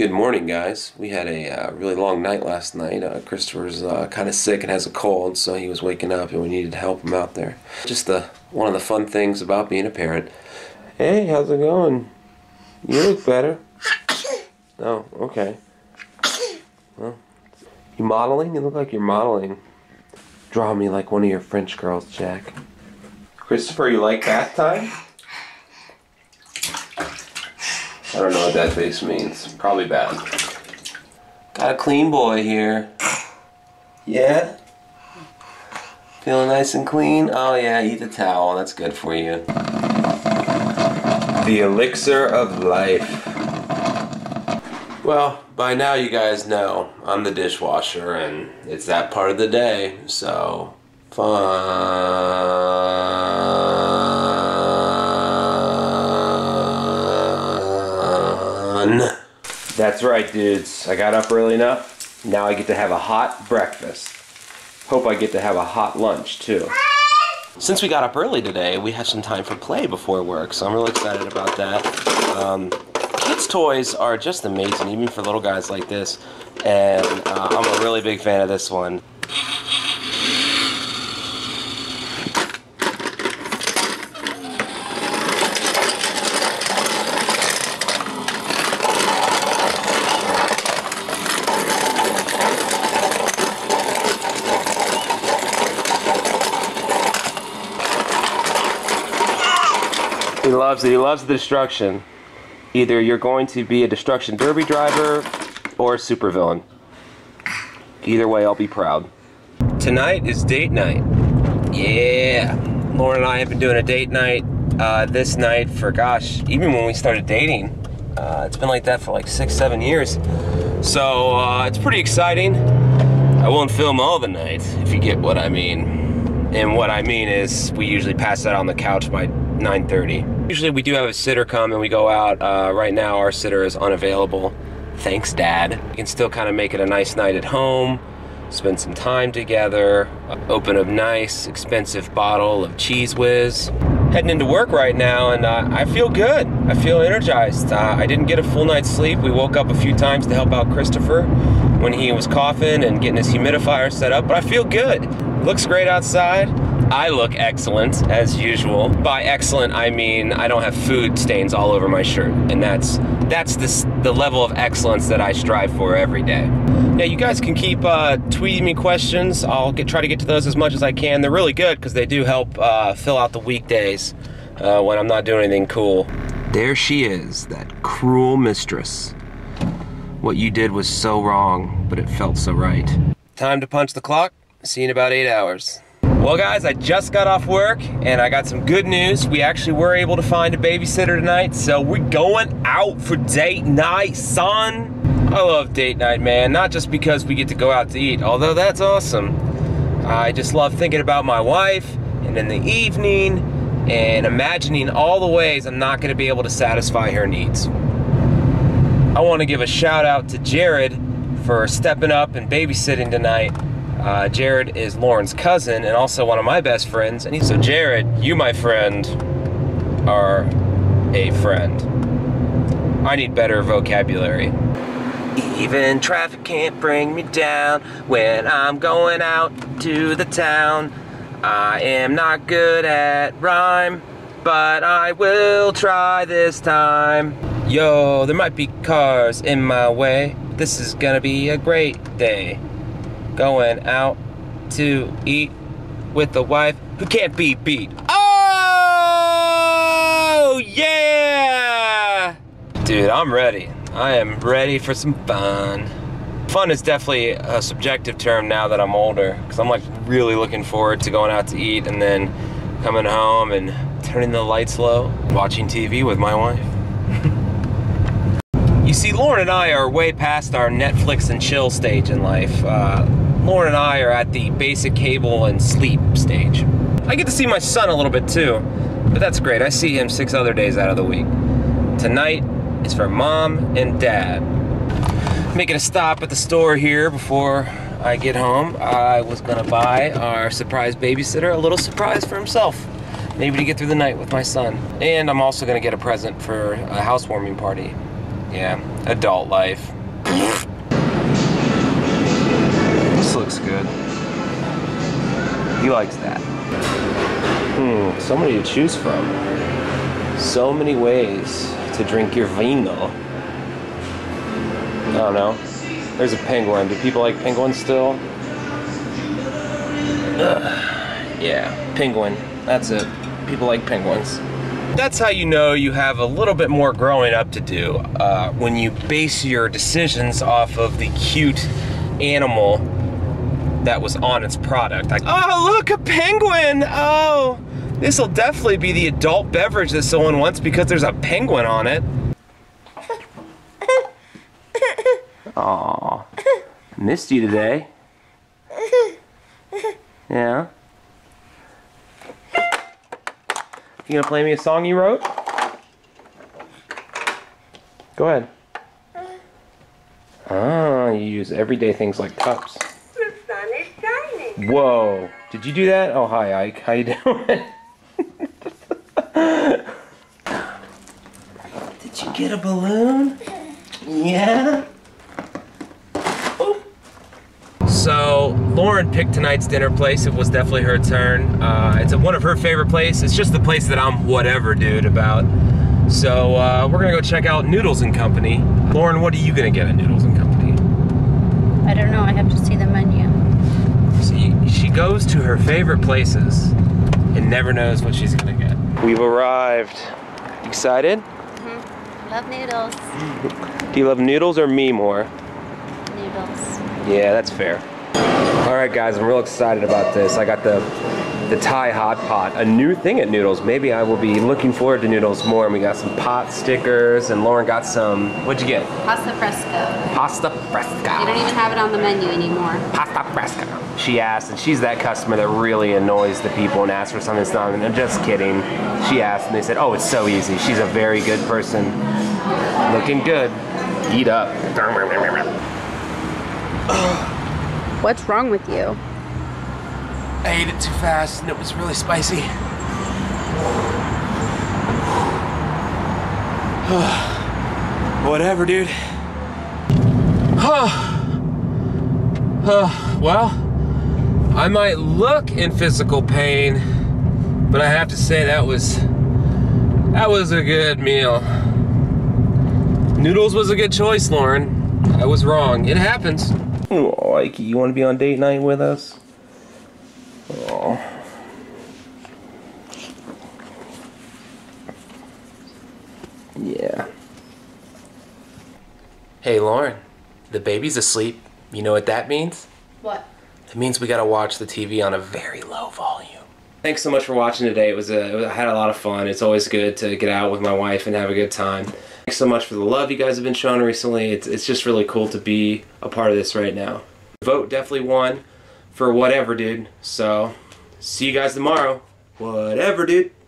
Good morning, guys. We had a really long night last night. Christopher's kind of sick and has a cold, so he was waking up and we needed to help him out there. Just one of the fun things about being a parent. Hey, how's it going? You look better. Oh, okay. Well, you modeling? You look like you're modeling. Draw me like one of your French girls, Jack. Christopher, you like bath time? I don't know what that face means. Probably bad. Got a clean boy here. Yeah? Feeling nice and clean? Oh yeah, eat the towel. That's good for you. The elixir of life. Well, by now you guys know I'm the dishwasher and it's that part of the day, so fun. That's right, dudes. I got up early enough. Now I get to have a hot breakfast. Hope I get to have a hot lunch too. Since we got up early today, we have some time for play before work, so I'm really excited about that. Kids' toys are just amazing, even for little guys like this, and I'm a really big fan of this one. He loves it. He loves the destruction. Either you're going to be a destruction derby driver or a supervillain. Either way, I'll be proud. Tonight is date night. Yeah. Lauren and I have been doing a date night this night for, gosh, even when we started dating. It's been like that for like 6, 7 years. So it's pretty exciting. I won't film all the nights, if you get what I mean. And what I mean is we usually pass out on the couch by 9:30. Usually we do have a sitter come and we go out. Right now our sitter is unavailable. Thanks, Dad. We can still kind of make it a nice night at home, spend some time together, open a nice, expensive bottle of Cheese Whiz. Heading into work right now and I feel good. I feel energized. I didn't get a full night's sleep. We woke up a few times to help out Christopher when he was coughing and getting his humidifier set up, but I feel good. Looks great outside. I look excellent, as usual. By excellent, I mean I don't have food stains all over my shirt, and that's the level of excellence that I strive for every day. Yeah, you guys can keep tweeting me questions. I'll try to get to those as much as I can. They're really good because they do help fill out the weekdays when I'm not doing anything cool. There she is, that cruel mistress. What you did was so wrong, but it felt so right. Time to punch the clock. See you in about 8 hours. Well guys, I just got off work and I got some good news. We actually were able to find a babysitter tonight, so we're going out for date night, son. I love date night, man, not just because we get to go out to eat, although that's awesome. I just love thinking about my wife and in the evening and imagining all the ways I'm not gonna be able to satisfy her needs. I wanna give a shout out to Jared for stepping up and babysitting tonight. Jared is Lauren's cousin and also one of my best friends. And so Jared, you, my friend, are a friend. I need better vocabulary. Even traffic can't bring me down when I'm going out to the town. I am not good at rhyme, but I will try this time. Yo, there might be cars in my way. This is gonna be a great day. Going out to eat with the wife who can't be beat. Oh, yeah! Dude, I'm ready. I am ready for some fun. Fun is definitely a subjective term now that I'm older, because I'm like really looking forward to going out to eat and then coming home and turning the lights low, watching TV with my wife. You see, Lauren and I are way past our Netflix and chill stage in life. Lauren and I are at the basic cable and sleep stage. I get to see my son a little bit too, but that's great. I see him 6 other days out of the week. Tonight is for Mom and Dad. Making a stop at the store here before I get home. I was gonna buy our surprise babysitter a little surprise for himself. Maybe to get through the night with my son. And I'm also gonna get a present for a housewarming party. Yeah, adult life. This looks good. He likes that. So many to choose from. So many ways to drink your vino. I don't know. There's a penguin. Do people like penguins still? Ugh. Yeah, penguin. That's it. People like penguins. That's how you know you have a little bit more growing up to do when you base your decisions off of the cute animal that was on its product. Oh, look, a penguin! Oh, this will definitely be the adult beverage that someone wants because there's a penguin on it. Aw, missed you today. Yeah. You gonna play me a song you wrote? Go ahead. Ah, you use everyday things like cups. The sun is shining. Whoa! Did you do that? Oh, hi, Ike. How you doing? Did you get a balloon? Yeah. So Lauren picked tonight's dinner place. It was definitely her turn. It's one of her favorite places. It's just the place that I'm whatever dude about. So we're gonna go check out Noodles and Company. Lauren, what are you gonna get at Noodles and Company? I don't know, I have to see the menu. See, she goes to her favorite places and never knows what she's gonna get. We've arrived. Excited? Mm-hmm. Love noodles. Do you love noodles or me more? Noodles. Yeah, that's fair. All right, guys, I'm real excited about this. I got the Thai hot pot, a new thing at Noodles. Maybe I will be looking forward to Noodles more. And we got some pot stickers, and Lauren got some. What'd you get? Pasta Fresco. Pasta Fresco. You don't even have it on the menu anymore. Pasta Fresco. She asked, and she's that customer that really annoys the people and asks for something that's not. I'm just kidding. She asked, and they said, "Oh, it's so easy." She's a very good person. Looking good. Eat up. What's wrong with you? I ate it too fast and it was really spicy. Whatever, dude. Well, I might look in physical pain, but I have to say that was a good meal. Noodles was a good choice, Lauren. I was wrong. It happens. Oh, Ikey, you want to be on date night with us? Oh. Yeah. Hey, Lauren. The baby's asleep. You know what that means? What? It means we gotta watch the TV on a very low volume. Thanks so much for watching today. I had a lot of fun. It's always good to get out with my wife and have a good time. Thanks so much for the love you guys have been showing recently. It's just really cool to be a part of this right now. Vote definitely won for whatever, dude. So, see you guys tomorrow. Whatever, dude.